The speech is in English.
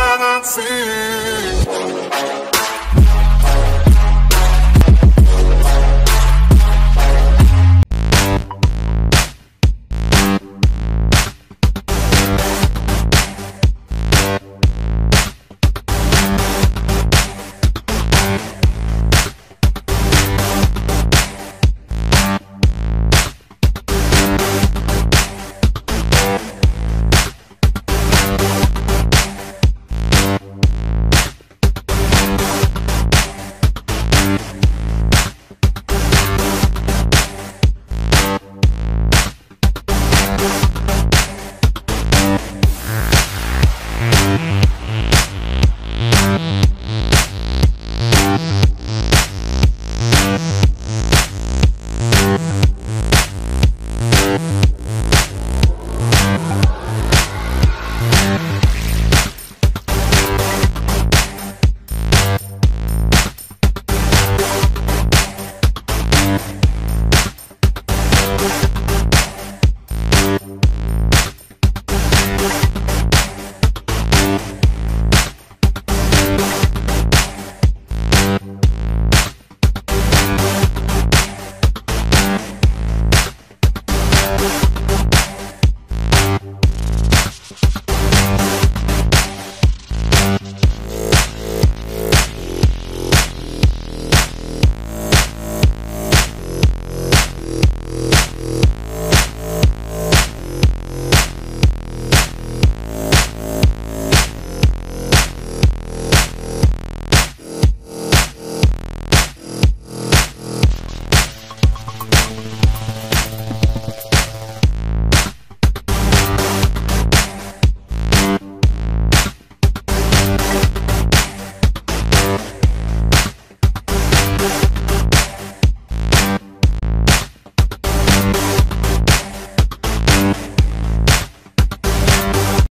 cannot see.